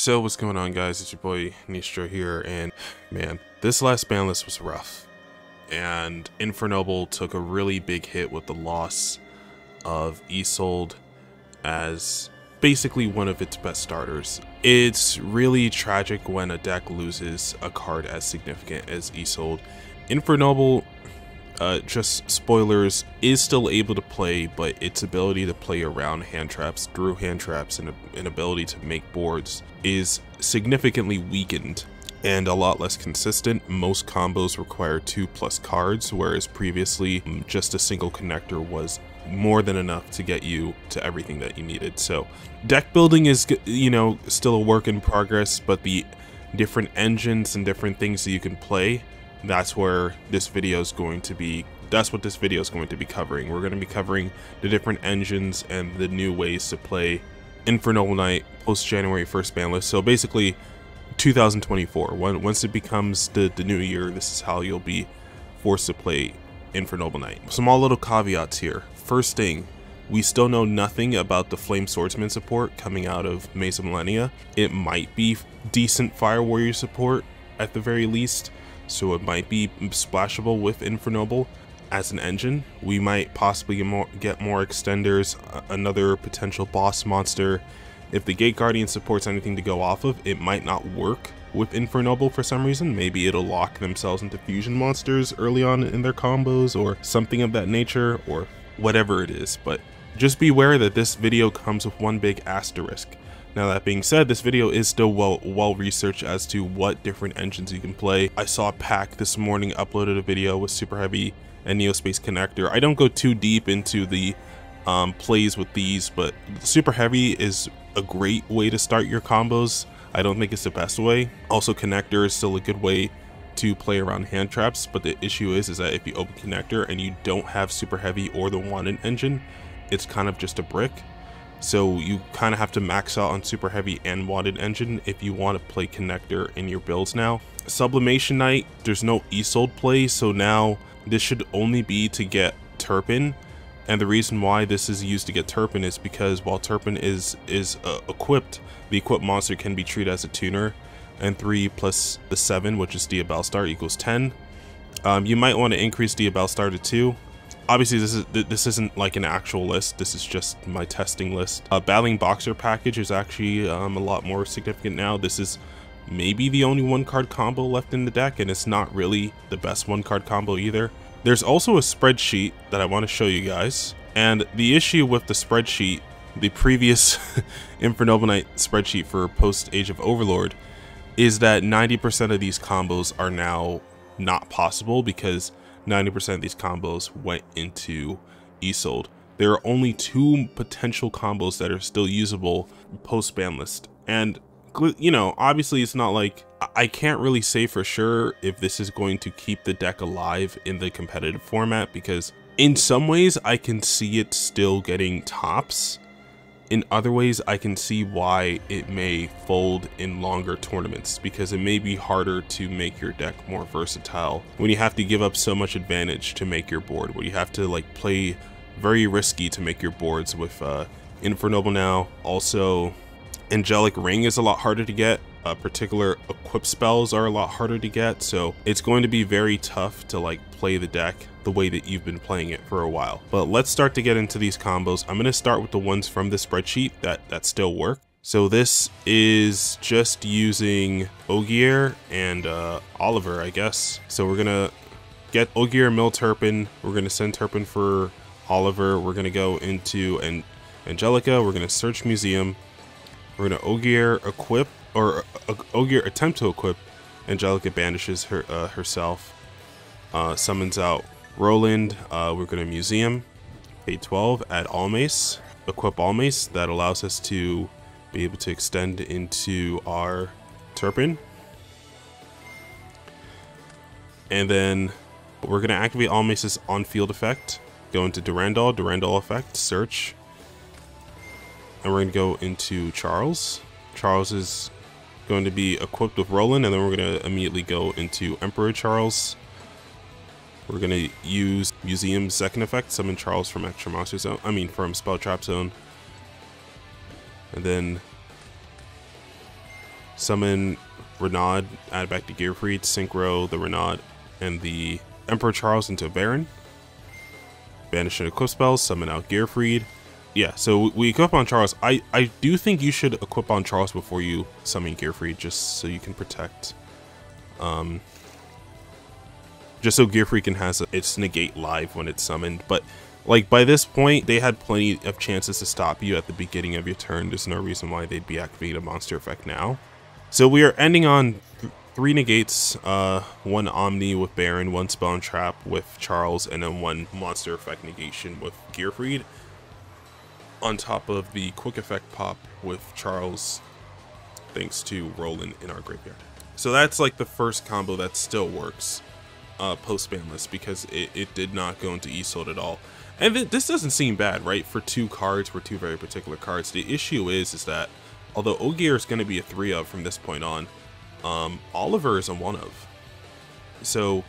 So what's going on, guys? It's your boy Nistro here, and man, this last ban list was rough, and Infernoble took a really big hit with the loss of Isolde as basically one of its best starters. It's really tragic when a deck loses a card as significant as Isolde. Infernoble, just spoilers, is still able to play, but its ability to play around hand traps, through hand traps, and an ability to make boards is significantly weakened and a lot less consistent. Most combos require 2+ cards, whereas previously just a single connector was more than enough to get you to everything that you needed. So deck building is, you know, still a work in progress, but the different engines and different things that you can play, that's what this video is going to be covering. We're going to be covering the different engines and the new ways to play Infernoble Knight post January 1st ban list. So basically 2024, once it becomes the new year, this is how you'll be forced to play Infernoble Knight. Some all little caveats here. First thing, we still know nothing about the Flame Swordsman support coming out of Maze of Millennia. It might be decent Fire Warrior support at the very least, so it might be splashable with Infernoble as an engine. We might possibly get more extenders, another potential boss monster. If the Gate Guardian supports anything to go off of, it might not work with Infernoble for some reason. Maybe it'll lock themselves into fusion monsters early on in their combos or something of that nature, or whatever it is. But just beware that this video comes with one big asterisk. Now, that being said, this video is still well researched as to what different engines you can play. I saw Pack this morning uploaded a video with Super Heavy and Neospace Connector. I don't go too deep into the plays with these, but Super Heavy is a great way to start your combos. I don't think it's the best way. Also, Connector is still a good way to play around hand traps, but the issue is that if you open Connector and you don't have Super Heavy or the Wanted engine, it's kind of just a brick. So you kind of have to max out on Super Heavy and Wanted engine if you want to play Connector in your builds now. Sublimation Knight, there's no Isolde play, so now this should only be to get Turpin. And the reason why this is used to get Turpin is because while Turpin is equipped, the equipped monster can be treated as a tuner, and 3 + the 7, which is Diabellstar, equals 10. You might want to increase Diabellstar to 2. Obviously, this isn't like an actual list. This is just my testing list. Battling Boxer package is actually a lot more significant now. This is maybe the only one-card combo left in the deck, and it's not really the best one-card combo either. There's also a spreadsheet that I want to show you guys, and the issue with the spreadsheet, the previous Infernoble Knight spreadsheet for post Age of Overlord, is that 90% of these combos are now not possible because 90% of these combos went into Isolde. There are only 2 potential combos that are still usable post ban list, and you know, obviously it's not like I can't really say for sure if this is going to keep the deck alive in the competitive format, because in some ways I can see it still getting tops, in other ways I can see why it may fold in longer tournaments, because it may be harder to make your deck more versatile when you have to give up so much advantage to make your board, when you have to like play very risky to make your boards with Infernoble now. Also, Angelic Ring is a lot harder to get. Particular equip spells are a lot harder to get, so it's going to be very tough to like play the deck the way that you've been playing it for a while. But let's start to get into these combos. I'm going to start with the ones from the spreadsheet that still work. So this is just using Ogier and Oliver, I guess. So we're going to get Ogier, mill Turpin, we're going to send Turpin for Oliver, we're going to go into Angelica, we're going to search Museum, we're going to Ogier equip, or Ogier attempt to equip. Angelica banishes herself, summons out Roland, we're going to Museum, pay 12, add Almace, equip Almace. That allows us to be able to extend into our Turpin, and then we're going to activate Almace's on-field effect, go into Durandal effect, search, and we're going to go into Charles. Charles is going to be equipped with Roland, and then we're going to immediately go into Emperor Charles. We're going to use Museum's second effect, summon Charles from extra monster zone, from spell trap zone, and then Summon Renaud, add back to Gear Freed, synchro the Renaud and the Emperor Charles into Baron. Banish and equip spells, summon out Gear Freed. Yeah, so we equip on Charles. I do think you should equip on Charles before you summon Gear Freed, just so you can protect. Just so Gear Freed can has its negate live when it's summoned. But like by this point, they had plenty of chances to stop you at the beginning of your turn. There's no reason why they'd be activating a monster effect now. So we are ending on three negates, one Omni with Baron, one Spell and Trap with Charles, and then one monster effect negation with Gear Freed. On top of the quick effect pop with Charles, thanks to Roland in our graveyard. So that's like the first combo that still works post banlist, because it did not go into Isolde at all. And this doesn't seem bad, right? For two cards, for two very particular cards. The issue is that although Ogier is going to be a 3-of from this point on, Oliver is a 1-of. So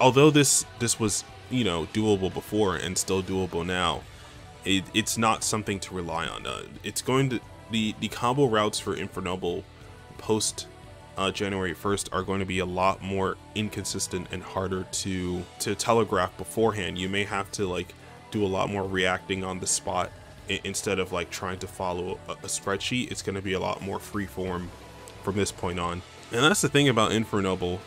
although this was, you know, doable before and still doable now, it's not something to rely on. It's going to the combo routes for Infernoble post January 1st are going to be a lot more inconsistent and harder to telegraph beforehand. You may have to like do a lot more reacting on the spot instead of like trying to follow a spreadsheet. It's going to be a lot more freeform from this point on. And that's the thing about Infernoble.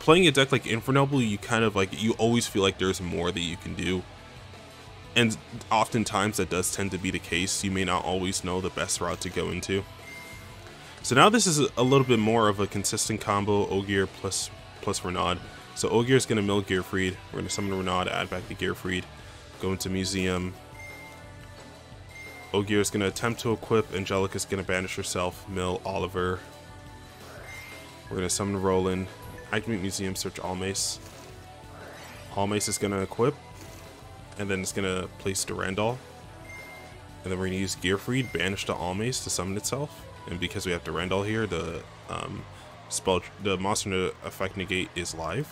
Playing a deck like Infernoble, you kind of like, you always feel like there's more that you can do. And oftentimes that does tend to be the case. You may not always know the best route to go into. So now this is a little bit more of a consistent combo, Ogier plus Renaud. So Ogier is going to mill Gear Freed. We're going to summon Renaud, add back the Gear Freed, go into Museum. Ogier is going to attempt to equip. Angelica is going to banish herself, mill Oliver. We're going to summon Roland, activate Museum, search Almace. Almace is going to equip. And then it's gonna place Durandal, and then we're gonna use Gear Freed, banish to Almace to summon itself. And because we have Durandal here, the monster effect negate is live.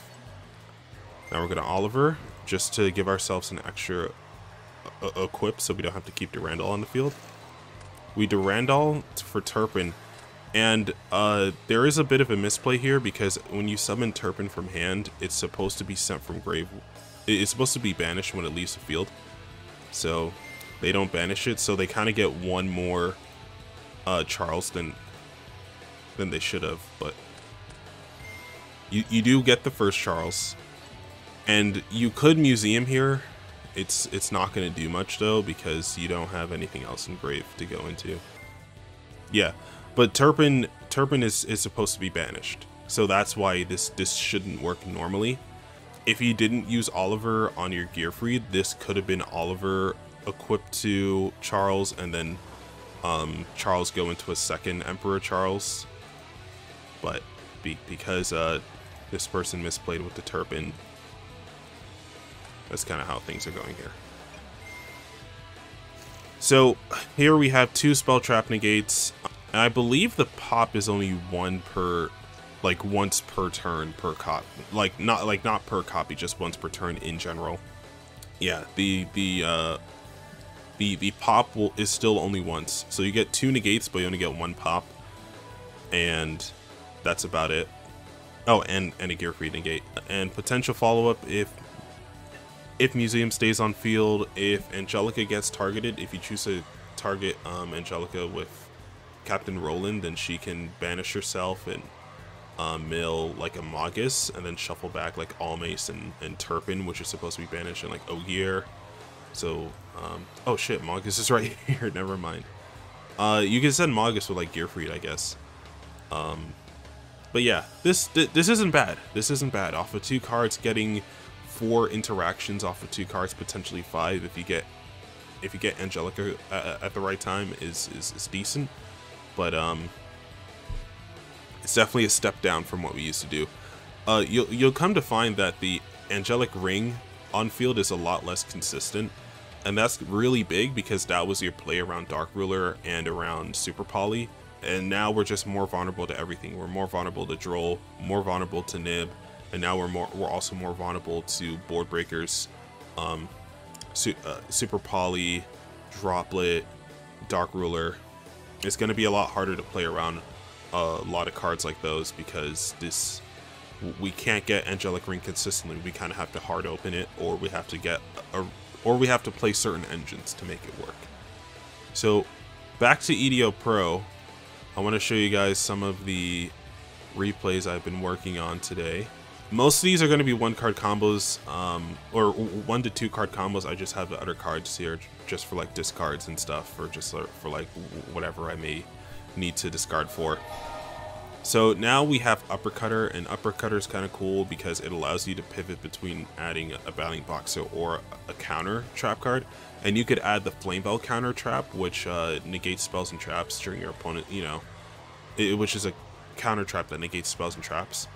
Now we're gonna Oliver just to give ourselves an extra equip, so we don't have to keep Durandal on the field. We Durandal for Turpin, and there is a bit of a misplay here, because when you summon Turpin from hand, it's supposed to be sent from grave. It's supposed to be banished when it leaves the field, so they don't banish it, so they kind of get one more Charles than they should have. But you do get the first Charles, and you could Museum here. It's not going to do much though, because you don't have anything else in grave to go into. Yeah, but Turpin is supposed to be banished, so that's why this shouldn't work normally. If you didn't use Oliver on your Gear Freed, this could have been Oliver equipped to Charles, and then Charles go into a second Emperor Charles. But because this person misplayed with the Turpin, that's kind of how things are going here. So here we have two Spell Trap negates, and I believe the pop is only once per turn per copy, not per copy, just once per turn in general. Yeah, the pop is still only once, so you get two negates, but you only get one pop, and that's about it. Oh, and a Gear Freed negate, and potential follow up if Museum stays on field, if Angelica gets targeted. If you choose to target Angelica with Captain Roland, then she can banish herself and mill like a Maugus, and then shuffle back like Almace and Turpin, which is supposed to be banished, and like Ogier. So oh shit, Maugus is right here. Never mind. You can send Maugus with like Gear Freed, I guess. But yeah, this isn't bad. This isn't bad. Off of two cards, getting 4 interactions off of two cards, potentially 5 if you get Angelica at the right time, is decent. But it's definitely a step down from what we used to do. You'll come to find that the Angelic Ring on field is a lot less consistent, and that's really big, because that was your play around Dark Ruler and around Super Poly, and now we're just more vulnerable to everything. We're more vulnerable to Droll, more vulnerable to Nib, and now we're also more vulnerable to Board Breakers, Super Poly, Droplet, Dark Ruler. It's going to be a lot harder to play around a lot of cards like those, because this, we can't get Angelic Ring consistently. We kind of have to hard open it, or we have to get a, or we have to play certain engines to make it work. So back to EDO Pro, I want to show you guys some of the replays I've been working on today. Most of these are going to be one card combos, or 1 to 2 card combos. I just have the other cards here just for like discards and stuff, or just for like whatever I may need to discard for. So now we have Uppercutter, and Uppercutter is kind of cool because it allows you to pivot between adding a Battling Boxer or a counter trap card, and you could add the Flamebell counter trap, which negates spells and traps during your opponent, you know, which is a counter trap that negates spells and traps.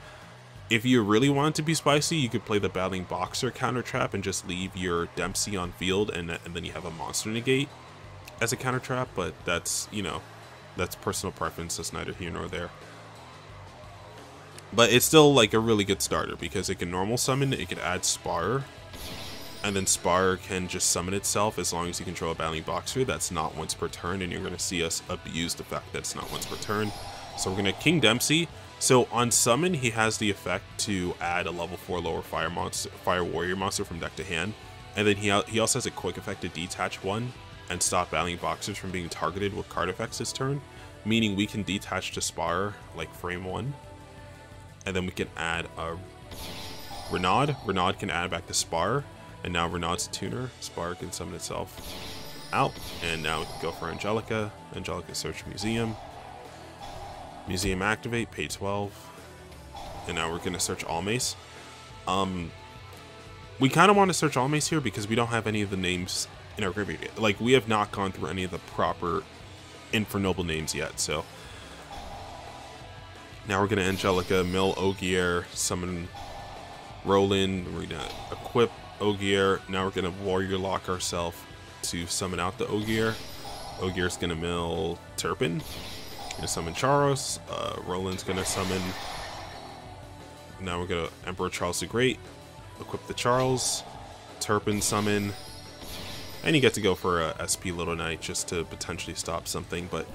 If you really want it to be spicy, you could play the Battling Boxer counter trap and just leave your Dempsey on field, and then you have a monster negate as a counter trap, but that's, you know, that's personal preference, that's neither here nor there. But it's still like a really good starter because it can normal summon, it can add Spar, and then Spar can just summon itself as long as you control a Battling Boxer. That's not once per turn, and you're going to see us abuse the fact that it's not once per turn. So we're going to King Dempsey. So on summon, he has the effect to add a level 4 lower fire warrior monster from deck to hand, and then he also has a quick effect to detach one and stop Battling Boxers from being targeted with card effects this turn, meaning we can detach to Spar like frame 1. And then we can add a Renaud. Renaud can add back the Spar, and now Renaud's a tuner. Spar can summon itself out, and now we can go for Angelica. Angelica search museum. Museum activate, pay 12, and now we're gonna search Almace. We kind of want to search Almace here because we don't have any of the names in our graveyard yet. Like, we have not gone through any of the proper Infernoble names yet, so. Now we're going to Angelica, mill Ogier, summon Roland, we're going to equip Ogier, now we're going to Warrior Lock ourselves to summon out the Ogier. Ogier's going to mill Turpin, going to summon Charles, Roland's going to summon, now we're going to Emperor Charles the Great, equip the Charles, Turpin summon, and you get to go for a SP Little Knight just to potentially stop something. But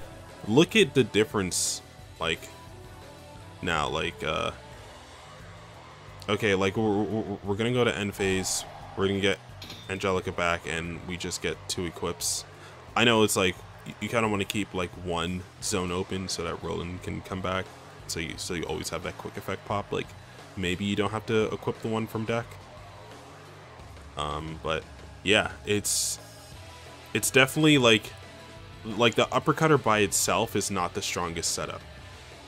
look at the difference, like, now, like, okay, like, we're gonna go to end phase, we're gonna get Angelica back, and we just get 2 equips. I know it's like, you kind of want to keep, like, 1 zone open so that Roland can come back, so you always have that quick effect pop. Like, maybe you don't have to equip the one from deck. But, yeah, it's definitely, like, the Uppercutter by itself is not the strongest setup.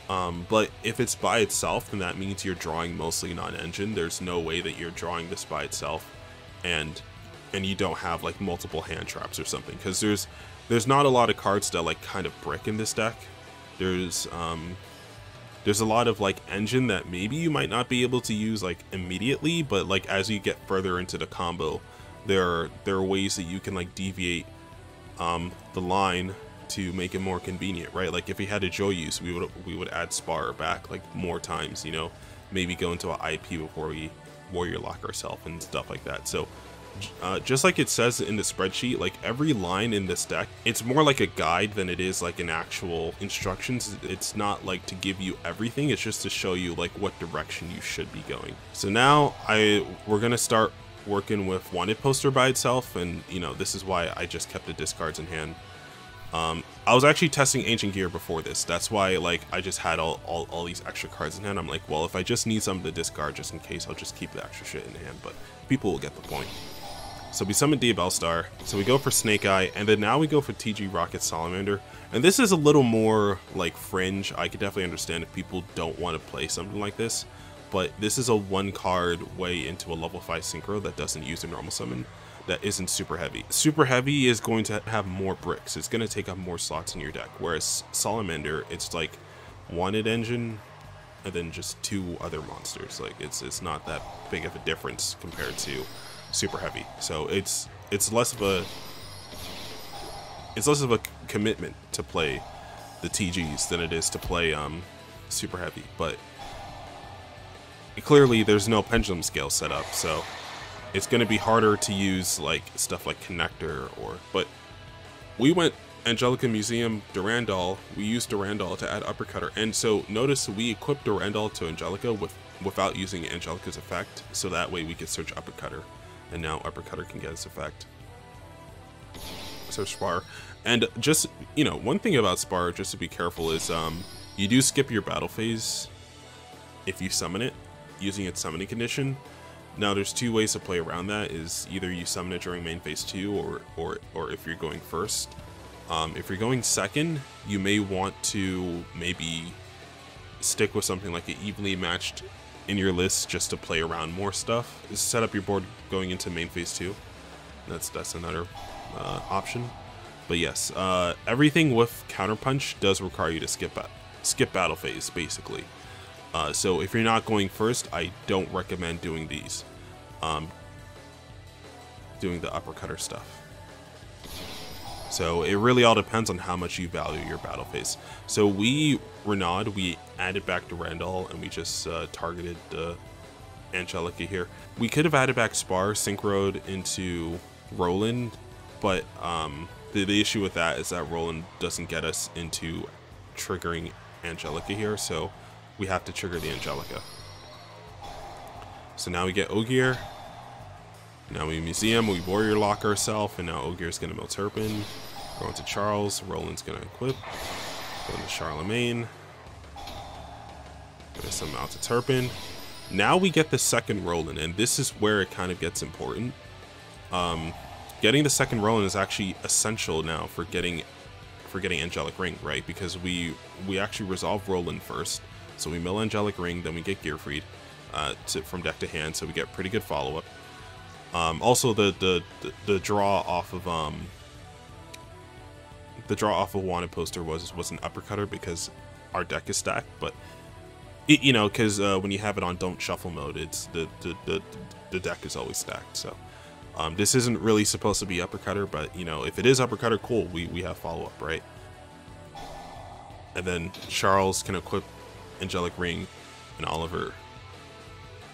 But if it's by itself, then that means you're drawing mostly non-engine. There's no way that you're drawing this by itself, and you don't have like multiple hand traps or something, because there's not a lot of cards that like kind of brick in this deck. There's a lot of like engine that maybe you might not be able to use like immediately, but like as you get further into the combo, there are ways that you can like deviate the line to make it more convenient, right? Like if we had a Joyeuse, we would add Spar back like more times, you know, maybe go into an IP before we Warrior Lock ourselves and stuff like that. So just like it says in the spreadsheet, like every line in this deck, it's more like a guide than it is like an actual instructions. It's not like to give you everything, it's just to show you like what direction you should be going. So now we're gonna start working with Wanted Poster by itself, and you know, this is why I just kept the discards in hand. I was actually testing Ancient Gear before this. That's why, like, I just had all these extra cards in hand. I'm like, well, if I just need some to discard just in case, I'll just keep the extra shit in hand, but people will get the point. So we summon Diabellstar, so we go for Snake Eye, and then now we go for TG Rocket Salamander. And this is a little more, like, fringe. I could definitely understand if people don't want to play something like this, but this is a 1-card way into a level 5 synchro that doesn't use a normal summon. That isn't Super Heavy. Super Heavy is going to have more bricks. It's going to take up more slots in your deck. Whereas Salamander, it's like Wanted Engine and then just 2 other monsters. Like it's not that big of a difference compared to Super Heavy. So it's less of a commitment to play the TGs than it is to play Super Heavy. But clearly there's no pendulum scale set up, so it's going to be harder to use like stuff like Connector, or but we went Angelica Museum Durandal, we use Durandal to add Uppercutter, and so notice we equip Durandal to Angelica without using Angelica's effect, so that way we could search Uppercutter, and now Uppercutter can get its effect. So Spar, and just, you know, one thing about Spar, just to be careful, is you do skip your battle phase if you summon it using its summoning condition. Now there's two ways to play around that, is either you summon it during main phase 2 or if you're going first. If you're going second, you may want to maybe stick with something like an evenly matched in your list just to play around more stuff. Set up your board going into main phase 2. That's another option. But yes, everything with Counterpunch does require you to skip battle phase, basically. So if you're not going first, I don't recommend doing these. Doing the Uppercutter stuff. So it really all depends on how much you value your battle phase. So we, Renaud, we added back Durandal and we just targeted Angelica here. We could have added back Spar, synchroed into Roland, but the issue with that is that Roland doesn't get us into triggering Angelica here, so we have to trigger the Angelica. So now we get Ogier. Now we museum, we warrior lock ourselves, and now Ogier's gonna mill Turpin. Going to Charles, Roland's gonna equip. Going to Charlemagne. Gonna summon out to Turpin. Now we get the second Roland, and this is where it kind of gets important. Getting the second Roland is actually essential now for getting Angelic Ring, right? Because we actually resolve Roland first. So we mill Angelic Ring, then we get Gear Freed from deck to hand, so we get pretty good follow-up. Also, the draw off of Wanted Poster was an Uppercutter because our deck is stacked, but it, you know, because when you have it on Don't Shuffle mode, it's the deck is always stacked. So this isn't really supposed to be Uppercutter, but you know, if it is Uppercutter, cool, we have follow up, right? And then Charles can equip Angelic Ring and Oliver.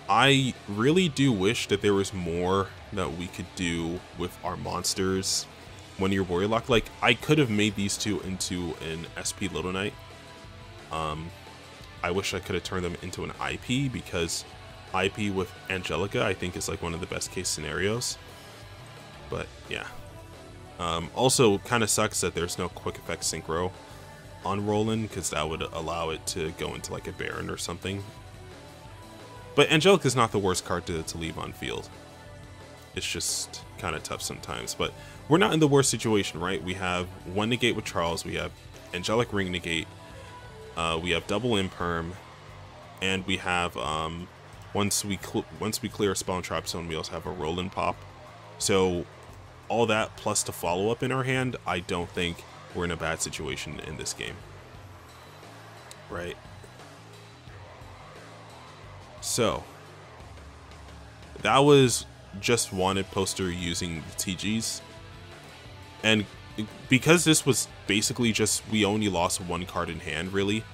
I really do wish that there was more that we could do with our monsters when you're warrior locked. Like, I could have made these two into an SP Little Knight. I wish I could have turned them into an IP, because IP with Angelica, I think, is like one of the best case scenarios. But yeah. Also, kind of sucks that there's no quick effect synchro on Roland, because that would allow it to go into like a Baron or something. But Angelica's not the worst card to leave on field. It's just kind of tough sometimes. But we're not in the worst situation, right? We have one negate with Charles. We have Angelic Ring negate. We have double imperm. And we have, once we clear a spawn trap zone, we also have a Roland pop. So all that plus the follow-up in our hand, I don't think we're in a bad situation in this game. Right? So, that was just Wanted Poster using the TGs, and because this was basically just, we only lost one card in hand, really.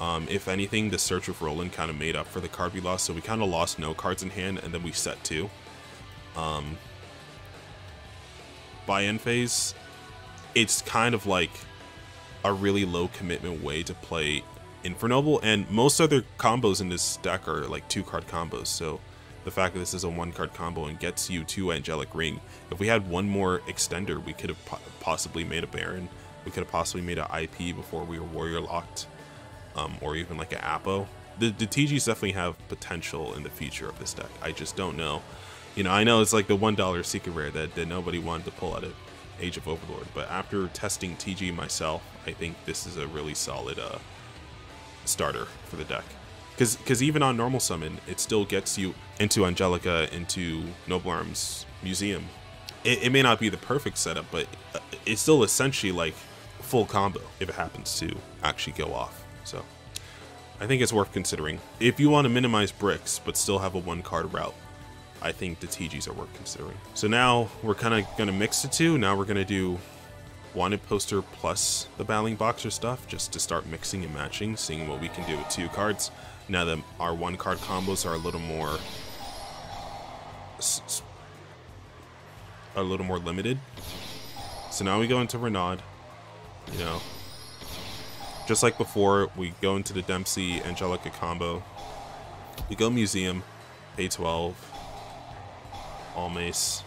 If anything, the search of Roland kind of made up for the card we lost, so we kind of lost no cards in hand, and then we set two. By end phase, it's kind of like a really low commitment way to play Infernoble, and most other combos in this deck are like 2-card combos, so the fact that this is a 1-card combo and gets you to Angelic Ring, if we had one more extender, we could have possibly made a Baron, we could have possibly made an IP before we were warrior locked, or even like an Apo. The TGs definitely have potential in the future of this deck. I just don't know. You know, I know it's like the $1 secret rare that nobody wanted to pull out of Age of Overlord, but after testing TG myself, I think this is a really solid starter for the deck, because even on normal summon, it still gets you into Angelica, into Noble Arms Museum. It may not be the perfect setup, but it's still essentially like full combo if it happens to actually go off. So I think it's worth considering if you want to minimize bricks but still have a 1-card route. I think the TGs are worth considering. So now we're kind of gonna mix the two. Now we're gonna do Wanted Poster plus the Battling Boxer stuff, just to start mixing and matching, seeing what we can do with 2 cards. Now that our 1-card combos are a little more limited. So now we go into Renaud. you know, just like before, we go into the Dempsey Angelica combo. We go Museum, pay 12, Almace.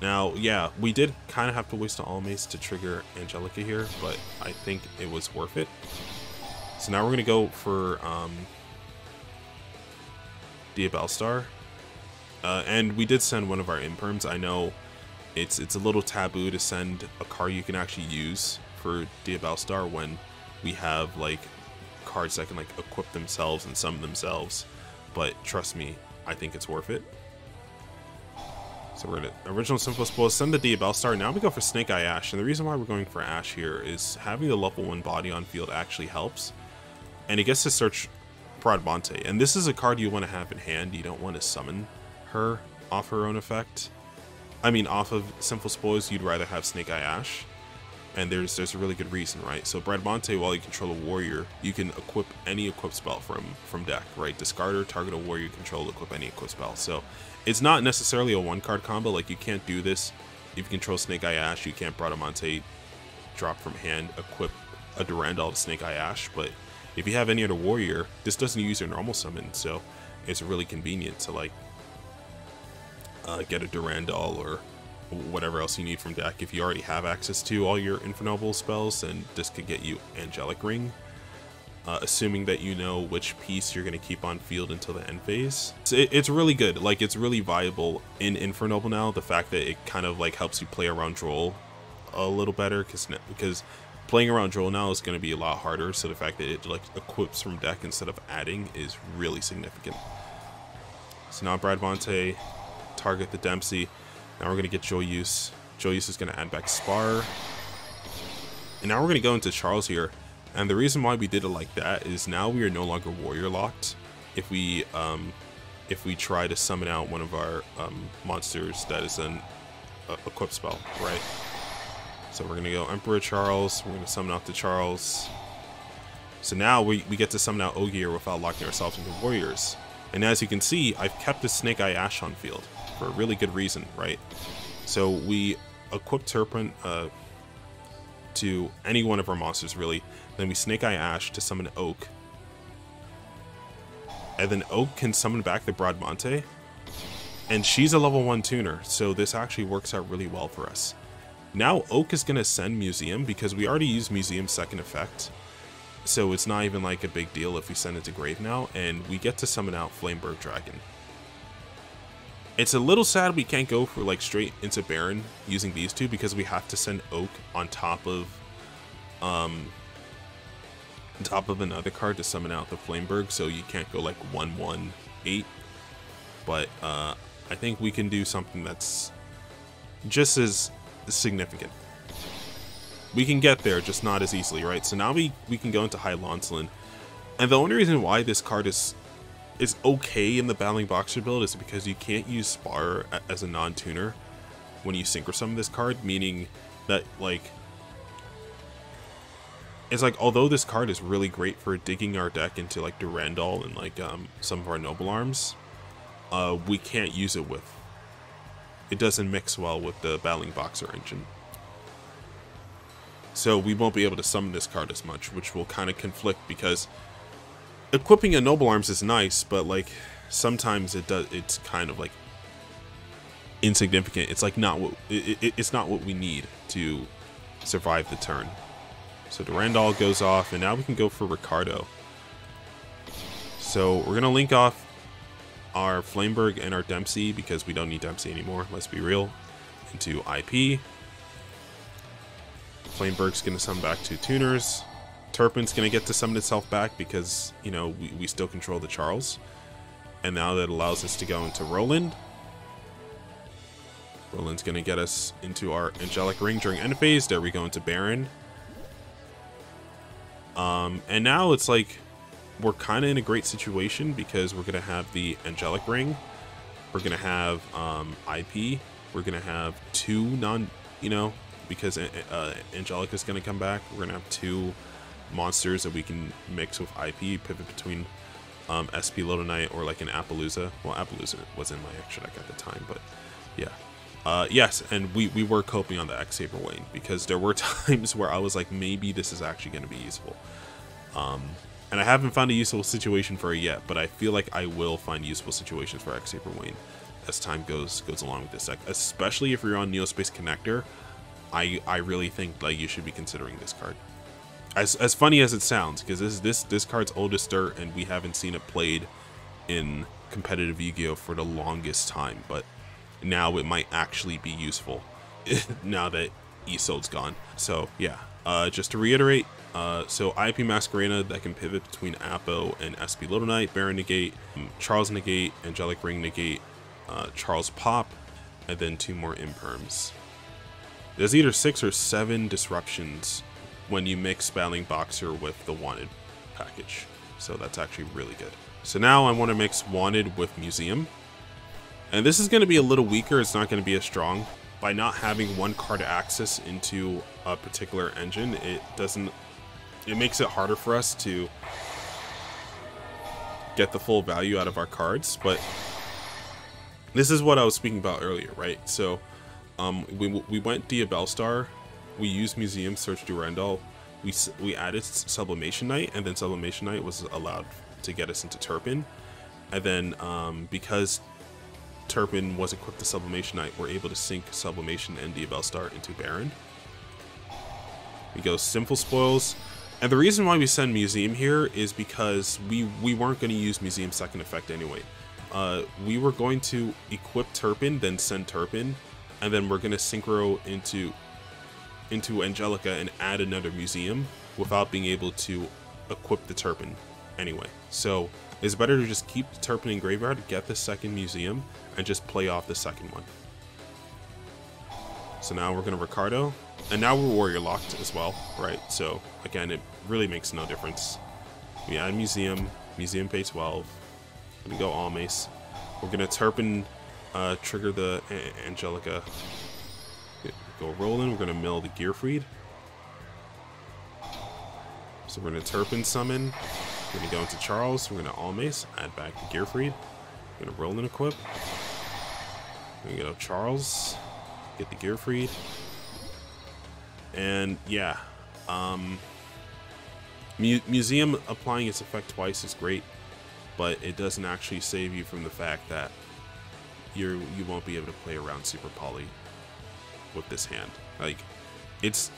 Now, yeah, we did kind of have to waste an Almace to trigger Angelica here, but I think it was worth it. So now we're going to go for Diabellstar. And we did send one of our imperms. I know it's a little taboo to send a card you can actually use for Diabellstar when we have like cards that can like equip themselves and summon themselves, but trust me, I think it's worth it. So we're gonna original simplest blow, send the Diabellstar. Now we go for Snake Eye Ash, and the reason why we're going for Ash here is having the level 1 body on field actually helps, and it gets to search Bradmonte, and this is a card you want to have in hand. You don't want to summon her off her own effect. I mean, off of Sinful Spoils, you'd rather have Snake Eye Ash, and there's a really good reason, right? So Bradmonte, while you control a warrior, you can equip any equip spell from deck, right? Discard or target a warrior control, equip any equip spell. So it's not necessarily a one-card combo. Like, you can't do this if you control Snake Eye Ash. You can't Bradmonte drop from hand, equip a Durandal to Snake Eye Ash, but if you have any other warrior, this doesn't use your normal summon, so it's really convenient to like get a Durandal or whatever else you need from deck. If you already have access to all your Infernoble spells, then this could get you Angelic Ring, assuming that you know which piece you're going to keep on field until the end phase. So it's really good. Like, it's really viable in Infernoble now, the fact that it kind of like helps you play around Droll a little better, because playing around Droll now is going to be a lot harder, so the fact that it like equips from deck instead of adding is really significant. So now Bradmonte, target the Dempsey. Now we're going to get Joyeuse. Joyeuse is going to add back Spar. And now we're going to go into Charles here. And the reason why we did it like that is now we are no longer warrior locked. If we try to summon out one of our monsters that is an equip spell, right? So we're going to go Emperor Charles. We're going to summon out the Charles. So now we get to summon out Ogier without locking ourselves into warriors. And as you can see, I've kept the Snake Eye Ash on field for a really good reason, right? So we equip Turpin to any one of our monsters, really. Then we Snake Eye Ash to summon Oak. And then Oak can summon back the Bradmonte. And she's a level 1 tuner, so this actually works out really well for us. Now Oak is going to send Museum, because we already used Museum's second effect. So it's not even like a big deal if we send it to grave now, and we get to summon out Flamberge Dragon. It's a little sad we can't go for like straight into Baron using these two, because we have to send Oak on top of another card to summon out the Flamberge, so you can't go like 1/1/8. But I think we can do something that's just as significant. We can get there, just not as easily, right? So now we can go into High Loncelin. And the only reason why this card is okay in the Battling Boxer build is because you can't use Spar as a non-tuner when you synchro summon this card, meaning that, like... It's like, although this card is really great for digging our deck into, like, Durandal and, like, some of our Noble Arms, we can't use it with... It doesn't mix well with the Battling Boxer engine. So we won't be able to summon this card as much, which will kind of conflict, because equipping a Noble Arms is nice, but like sometimes it's kind of like insignificant. It's like not what it's not what we need to survive the turn. So Durandal goes off, and now we can go for Ricardo. So we're gonna link off our Flamberge and our Dempsey, because we don't need Dempsey anymore. Let's be real. Into IP. Flamberge's going to summon back 2 tuners. Turpin's going to get to summon itself back, because, you know, we still control the Charles. And now that allows us to go into Roland. Roland's going to get us into our Angelic Ring during end phase. There we go into Baron. And now it's like we're kind of in a great situation, because we're going to have the Angelic Ring. We're going to have IP. We're going to have 2 non, you know... Because Angelica's going to come back, we're going to have 2 monsters that we can mix with IP, pivot between SP Little Knight or like an Appaloosa. Well, Appaloosa was in my extra deck at the time, but yeah. Yes, and we were coping on the X-Saber Wayne, because there were times where I was like, maybe this is actually going to be useful. And I haven't found a useful situation for it yet, but I feel like I will find useful situations for X-Saber Wayne as time goes along with this deck. Especially if you're on Neospace Connector, I really think like you should be considering this card. As funny as it sounds, because this card's oldest dirt, and we haven't seen it played in competitive Yu-Gi-Oh for the longest time, but now it might actually be useful now that Isolde's gone. So yeah, just to reiterate, so IP Masquerina that can pivot between Apo and SP Little Knight, Baron negate, Charles negate, Angelic Ring negate, Charles pop, and then 2 more imperms. There's either 6 or 7 disruptions when you mix Battling Boxer with the Wanted package, so that's actually really good. So now I want to mix Wanted with Museum, and this is going to be a little weaker. It's not going to be as strong. By not having one card access into a particular engine, it makes it harder for us to get the full value out of our cards. But this is what I was speaking about earlier, right? So we went Diabellstar, we used Museum, searched Durandal, we added Sublimation Knight, and then Sublimation Knight was allowed to get us into Turpin, and then because Turpin was equipped to Sublimation Knight, we're able to sync Sublimation and Diabellstar into Baron. We go Simple Spoils, and the reason why we send Museum here is because we weren't going to use Museum's second effect anyway. We were going to equip Turpin, then send Turpin, and then we're going to synchro into Angelica and add another Museum without being able to equip the Turpin anyway. So it's better to just keep the Turpin in graveyard, get the second Museum, and just play off the second one. So now we're going to Ricardo, and now we're Warrior locked as well, right? So again, it really makes no difference. We add Museum pay 12, we go Almace. We're going to Turpin, trigger the Angelica, go Roland, we're going to mill the Gear Freed. So we're going to Turpin summon. We're going to go into Charles, we're going to Almace, add back the Gear Freed, we're going to Roland equip, we're going to go Charles, get the Gear Freed, and yeah, Museum applying its effect twice is great, but it doesn't actually save you from the fact that you won't be able to play around Super Poly with this hand. Like, it's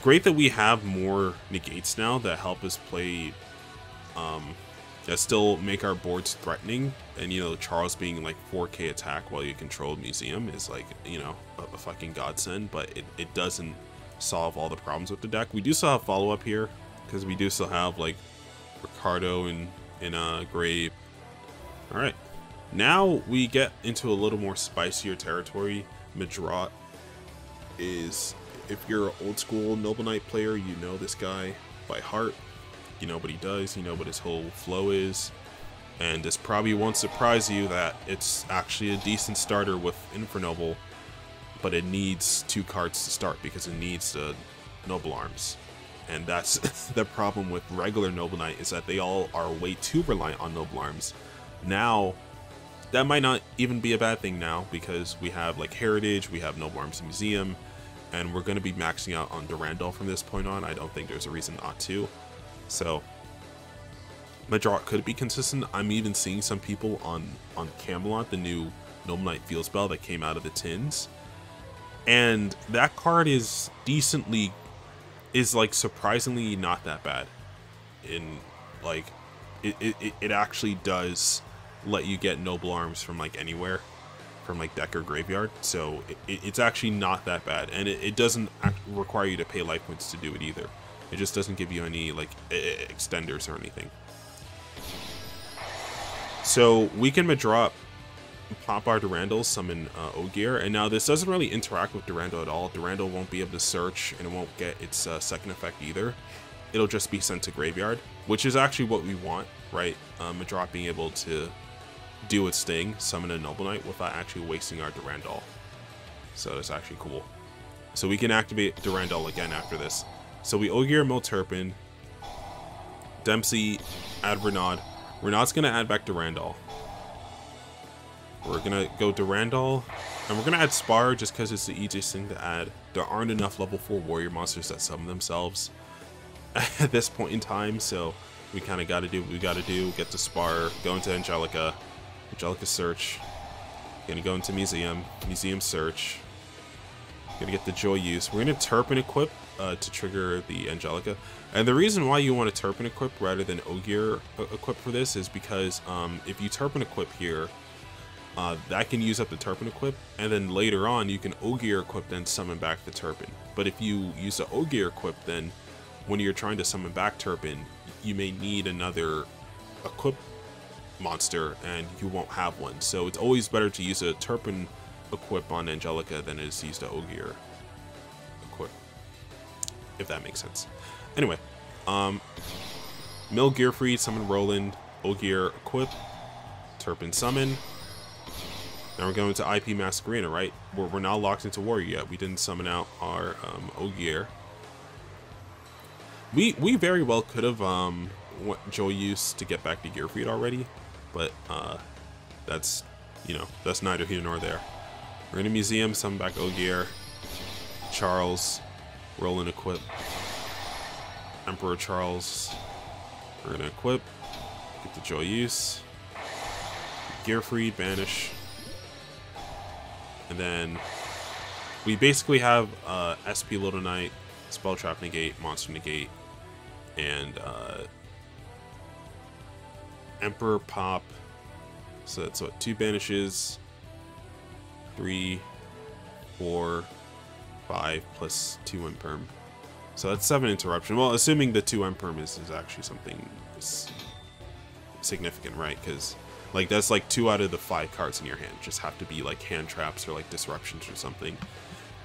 great that we have more negates now that help us play, that still make our boards threatening. And, you know, Charles being like 4K attack while you control Museum is like, you know, a fucking godsend, but it doesn't solve all the problems with the deck. We do still have follow-up here, because we do still have like Ricardo in Grave. All right, now we get into a little more spicier territory. Madrat is, if you're an old school Noble Knight player, you know this guy by heart. You know what he does, you know what his whole flow is, and this probably won't surprise you that it's actually a decent starter with Infernoble, but it needs 2 cards to start because it needs the Noble Arms. And that's the problem with regular Noble Knight, is that they all are way too reliant on Noble Arms. Now, that might not even be a bad thing now, because we have like Heritage, we have Noble Arms Museum, and we're going to be maxing out on Durandal from this point on. I don't think there's a reason not to. So Madrat could be consistent. I'm even seeing some people on Camelot, the new Noble Knight field spell that came out of the tins, and that card is decently, is like surprisingly not that bad. In like, it actually does let you get Noble Arms from like anywhere, from like deck or graveyard, so it's actually not that bad, and it doesn't require you to pay life points to do it either. It just doesn't give you any like extenders or anything. So we can Madrop, pop our Durandal, summon Ogier, and now this doesn't really interact with Durandal at all. Durandal won't be able to search, and it won't get its second effect either. It'll just be sent to graveyard, which is actually what we want, right? Madrop being able to do its thing, summon a Noble Knight without actually wasting our Durandal. So that's actually cool. So we can activate Durandal again after this. So we Ogier, mill Turpin, Dempsey, add Renaud. Renaud's gonna add back Durandal. We're gonna go Durandal, And we're going to add Spar just because it's the easiest thing to add. There aren't enough level 4 warrior monsters that summon themselves at this point in time, so we kind of got to do what we got to do. Get to Spar, go into Angelica, Angelica search, going to go into Museum, Museum search, going to get the Joyeuse. We're going to Turpin equip to trigger the Angelica. And the reason why you want to Turpin equip rather than Ogier equip for this is because if you Turpin equip here, that can use up the Turpin equip, and then later on you can Ogier equip, then summon back the Turpin. But if you use the Ogier equip, then when you're trying to summon back Turpin, you may need another equip monster, and you won't have one. So it's always better to use a Turpin equip on Angelica than it is to use the Ogier equip, if that makes sense. Anyway, mill Gear Freed, summon Roland, Ogier equip, Turpin summon. Now we're going to IP Masquerina, right? We're not locked into warrior yet. We didn't summon out our Ogier. We very well could have went Joyeuse to get back to Gear Freed already, but that's, you know, that's neither here nor there. We're in a museum, summon back Ogier, Charles, Roland equip, Emperor Charles. We're gonna equip, get the Joyeuse, Gear Freed, banish. And then we basically have SP Little Knight, Spell Trap Negate, Monster Negate, and Emperor Pop. So that's what, 2 banishes, 3, 4, 5, plus 2 imperm. So that's 7 interruption. Well, assuming the 2 imperm is actually something significant, right? Because like that's like 2 out of the 5 cards in your hand just have to be like hand traps or like disruptions or something,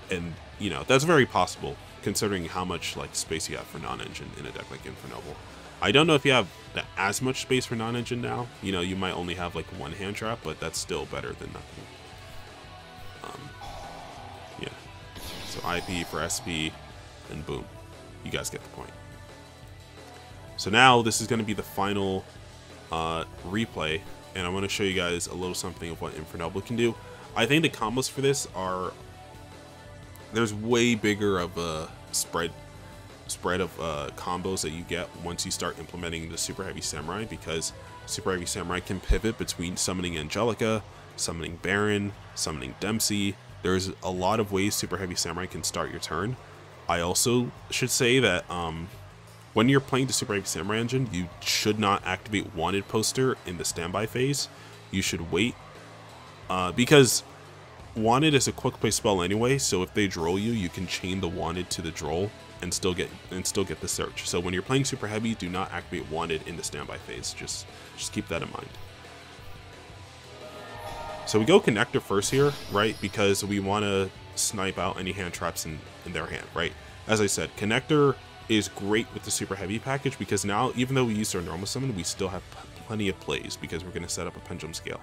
and you know that's very possible considering how much like space you have for non-engine in a deck like Infernoble. I don't know if you have as much space for non-engine now. You know, you might only have like 1 hand trap, but that's still better than nothing. Yeah. So IP for SP, and boom, you guys get the point. So now this is going to be the final replay. And I want to show you guys a little something of what Infernoble can do. I think the combos for this are, there's way bigger of a spread of combos that you get once you start implementing the Super Heavy Samurai, because Super Heavy Samurai can pivot between summoning Angelica, summoning Baron, summoning Dempsey. There's a lot of ways Super Heavy Samurai can start your turn. I also should say that when you're playing the Super Heavy Samurai engine, you should not activate Wanted Poster in the standby phase. You should wait, because Wanted is a quick play spell anyway. So if they droll you, you can chain the Wanted to the droll and still get the search. So when you're playing Super Heavy, do not activate Wanted in the standby phase. Just keep that in mind. So we go Connector first here, right? Because we want to snipe out any hand traps in their hand, right? As I said, Connector is great with the Super Heavy package, because now even though we used our normal summon, we still have plenty of plays because we're going to set up a pendulum scale,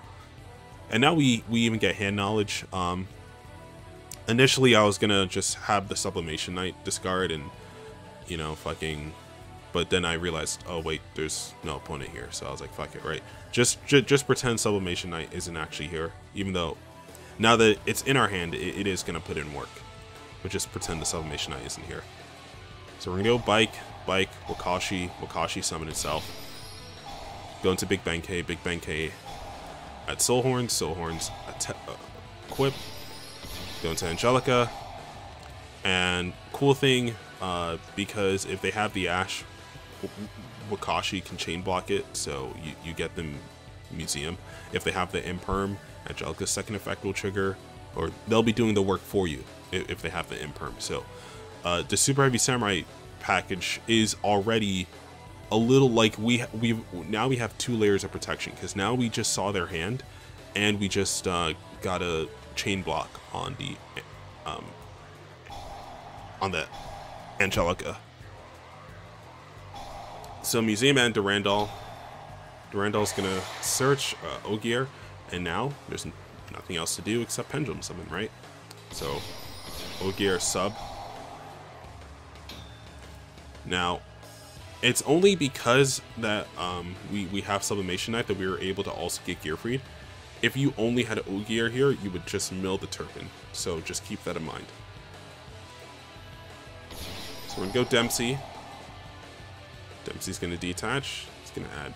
and now we even get hand knowledge. Initially I was gonna just have the Sublimation Knight discard and, you know, fucking, but then I realized, oh wait, there's no opponent here, so I was like, fuck it, right? Just pretend Sublimation Knight isn't actually here, even though now that it's in our hand, it is gonna put in work, but just pretend the Sublimation Knight isn't here. So we're gonna go bike, Wakashi summon itself. Go into Big Bang K. At Soulhorns, equip. Go into Angelica. And cool thing, because if they have the Ash, Wakashi can chain block it, so you get them museum. If they have the Imperm, Angelica's second effect will trigger, or they'll be doing the work for you if they have the Imperm. So the Super Heavy Samurai package is already a little like we have 2 layers of protection, because now we just saw their hand, and we just got a chain block on the Angelica. So Museum and Durandal. Durandal's gonna search Ogier, and now there's nothing else to do except pendulum summon, right? So Ogier sub. Now, it's only because that we have Sublimation Knight that we were able to also get Gear Freed. If you only had Ogier here, you would just mill the Turpin. So just keep that in mind. So we're going to go Dempsey. Dempsey's going to detach. He's going to add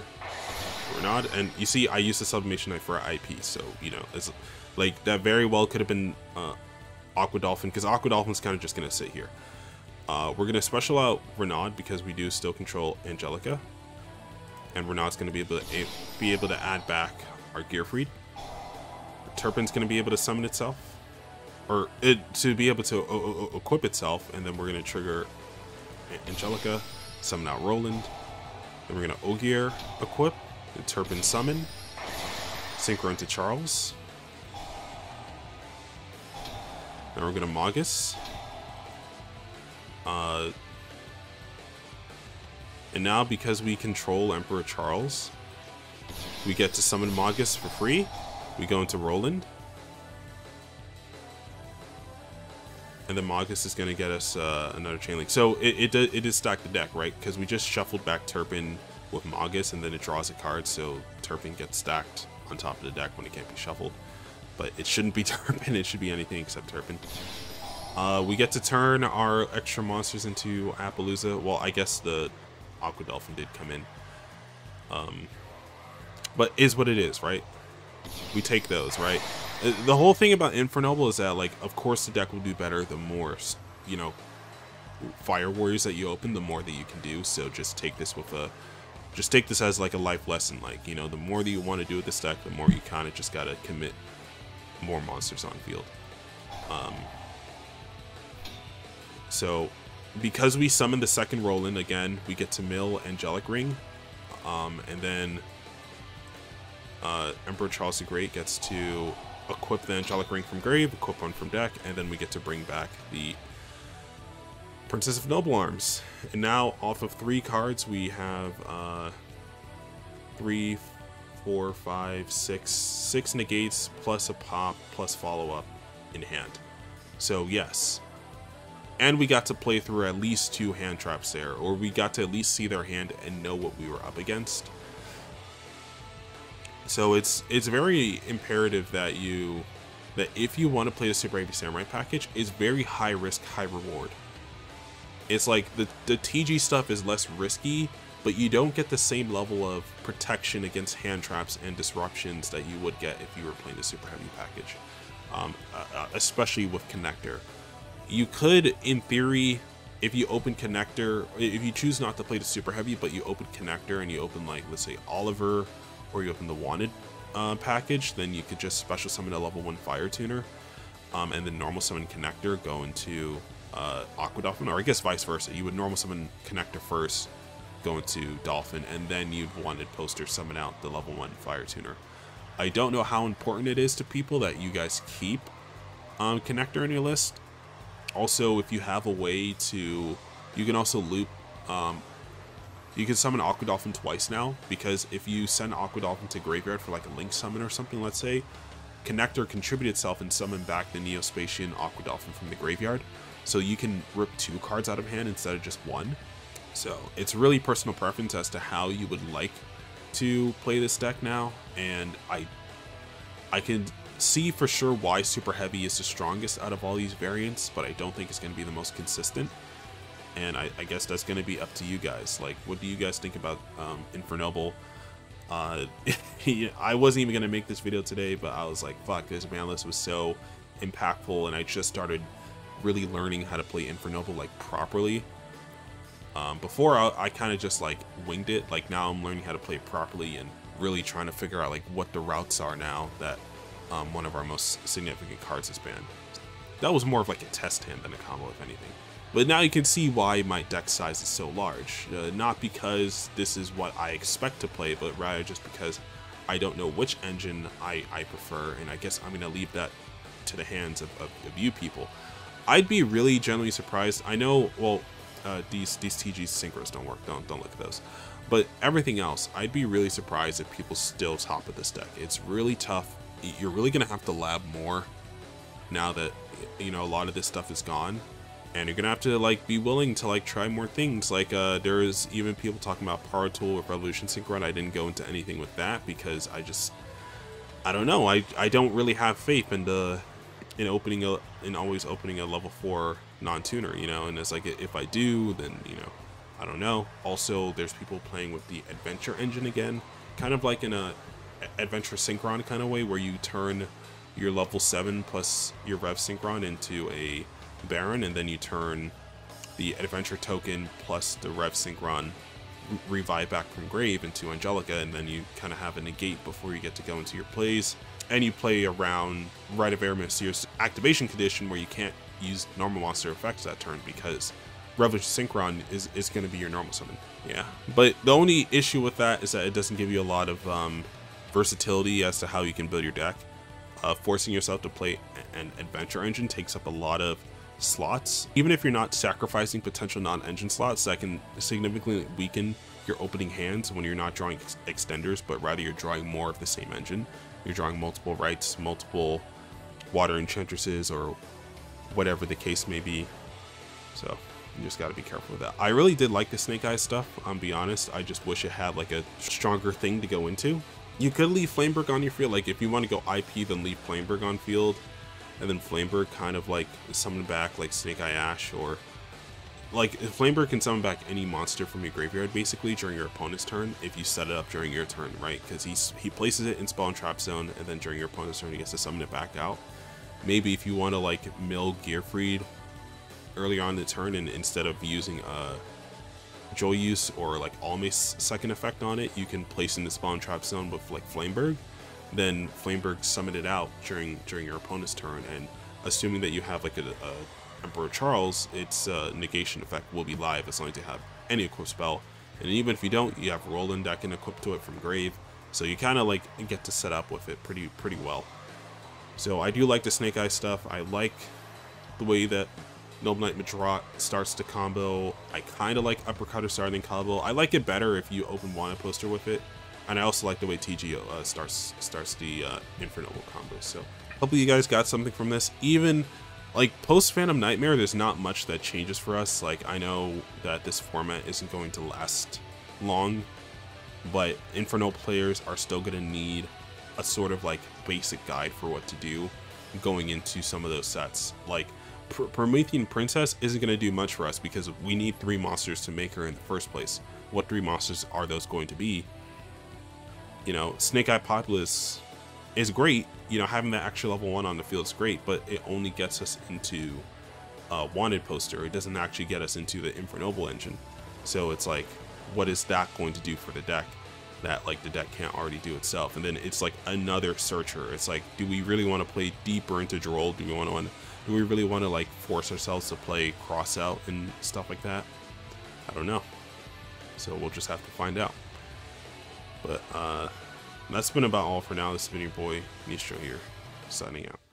Renaud. And you see, I used the Sublimation Knight for IP. So, you know, it's like that very well could have been Aquadolphin, because Aquadolphin's kind of just going to sit here. We're going to special out Renaud because we do still control Angelica. And Renaud's going to be able to add back our Gear Freed. Turpin's going to be able to summon itself, or to be able to equip itself, and then we're going to trigger Angelica, summon out Roland, then we're going to Ogier equip, and Turpin summon, synchro into Charles, then we're going to Maugus, and now because we control Emperor Charles, we get to summon Maugus for free. We go into Roland. And then Maugus is going to get us another chain link. So it is stack the deck, right? Because we just shuffled back Turpin with Maugus, and then it draws a card, so Turpin gets stacked on top of the deck when it can't be shuffled. But it shouldn't be Turpin. It should be anything except Turpin. We get to turn our extra monsters into Appaloosa. Well, I guess the Aquadolphin did come in. But is what it is, right? We take those, right? The whole thing about Infernoble is that, like, of course the deck will do better the more, you know, Fire Warriors that you open, the more that you can do. So just take this with a, just take this as like a life lesson. Like, you know, the more that you want to do with this deck, the more you kind of just gotta commit more monsters on field. So because we summon the second Roland again, we get to mill Angelic Ring, and then. Emperor Charles the Great gets to equip the Angelic Ring from grave, equip one from deck, and then we get to bring back the Princess of Noble Arms. And now, off of 3 cards, we have 6 negates, plus a pop, plus follow-up in hand. So, yes. And we got to play through at least 2 hand traps there, or we got to at least see their hand and know what we were up against. So it's very imperative that if you want to play the Super Heavy Samurai package, it's very high risk, high reward. It's like the TG stuff is less risky, but you don't get the same level of protection against hand traps and disruptions that you would get if you were playing the Super Heavy package, especially with Connector. You could, in theory, if you open Connector, if you choose not to play the Super Heavy, but you open Connector and you open, like, let's say Oliver, or you open the Wanted package, then you could just special summon a level 1 Fire Tuner, and then normal summon Connector, go into Aquadolphin, or I guess vice versa. You would normal summon Connector first, go into Dolphin, and then you'd Wanted Poster summon out the level 1 Fire Tuner. I don't know how important it is to people that you guys keep Connector in your list. Also, if you have a way to, you can also loop, you can summon Aquadolphin twice now, because if you send Aquadolphin to graveyard for like a link summon or something, let's say, Connector contribute itself and summon back the Neospatian Aquadolphin from the graveyard. So you can rip 2 cards out of hand instead of just 1. So it's really personal preference as to how you would like to play this deck now. And I can see for sure why Super Heavy is the strongest out of all these variants, but I don't think it's going to be the most consistent. And I guess that's going to be up to you guys. Like, what do you guys think about Infernoble? I wasn't even going to make this video today, but I was like, fuck, this ban list was so impactful, and I just started really learning how to play Infernoble, like, properly. Before, I kind of just, like, winged it. Like, now I'm learning how to play it properly and really trying to figure out, like, what the routes are now that one of our most significant cards is banned. That was more of, like, a test hand than a combo, if anything. But now you can see why my deck size is so large. Not because this is what I expect to play, but rather just because I don't know which engine I prefer, and I guess I'm going to leave that to the hands of you people. I'd be really generally surprised. I know, well, these TG synchros don't work. Don't look at those. But everything else, I'd be really surprised if people still top of this deck. It's really tough. You're really going to have to lab more now that, you know, a lot of this stuff is gone. And you're gonna have to, like, be willing to, like, try more things. Like, there is even people talking about Power Tool with Revolution Synchron. I didn't go into anything with that because I just I don't know. I don't really have faith in opening a always opening a level 4 non-tuner, you know. And it's like, if I do, then, you know, I don't know. Also, there's people playing with the adventure engine again, kind of like in a adventure synchron kind of way, where you turn your level 7 plus your rev synchron into a Baron, and then you turn the adventure token plus the rev synchron revive back from grave into Angelica, and then you kind of have a negate before you get to go into your plays, and you play around Rite of Air Mysterious activation condition where you can't use normal monster effects that turn because Revelation Synchron is going to be your normal summon. Yeah, but the only issue with that is that it doesn't give you a lot of versatility as to how you can build your deck. Forcing yourself to play an adventure engine takes up a lot of slots, even if you're not sacrificing potential non-engine slots that can significantly weaken your opening hands when you're not drawing extenders, but rather you're drawing more of the same engine. You're drawing multiple rites, multiple water enchantresses, or whatever the case may be. So you just got to be careful with that. I really did like the Snake Eye stuff, I'll be honest. I just wish it had like a stronger thing to go into. You could leave Flamberge on your field. Like, if you want to go IP, then leave Flamberge on field, and then Flamberge kind of like summon back like Snake Eye Ash, or like Flamberge can summon back any monster from your graveyard basically during your opponent's turn if you set it up during your turn, right? Because he places it in Spell and Trap Zone, and then during your opponent's turn he gets to summon it back out. Maybe if you want to like mill Gear Freed earlier on in the turn, and instead of using a Joyeuse or like Almace second effect on it, you can place in the Spell and Trap Zone with like Flamberge. Then Flamberge summon it out during your opponent's turn, and assuming that you have like a Emperor Charles, its negation effect will be live as long as you have any equip spell. And even if you don't, you have Roland that can equip to it from grave, so you kind of like get to set up with it pretty well. So I do like the Snake Eye stuff. I like the way that Noble Knight Majorat starts to combo. I kind of like Uppercutter starting combo. I like it better if you open Wanted Poster with it. And I also like the way TG starts the Infernoble combo. So hopefully you guys got something from this. Even like post Phantom Nightmare, there's not much that changes for us. Like, I know that this format isn't going to last long, but Inferno players are still going to need a sort of like basic guide for what to do going into some of those sets. Like, Promethean Princess isn't going to do much for us because we need 3 monsters to make her in the first place. What 3 monsters are those going to be? You know, Snake Eye Populace is great. You know, having that extra level 1 on the field is great, but it only gets us into Wanted Poster. It doesn't actually get us into the Infernoble engine. So it's like, what is that going to do for the deck that like the deck can't already do itself? And then it's like another searcher. It's like, do we really want to play deeper into Droll? Do we really want to like force ourselves to play cross out and stuff like that? I don't know. So we'll just have to find out. But that's been about all for now. This has been your boy Nistro here, signing out.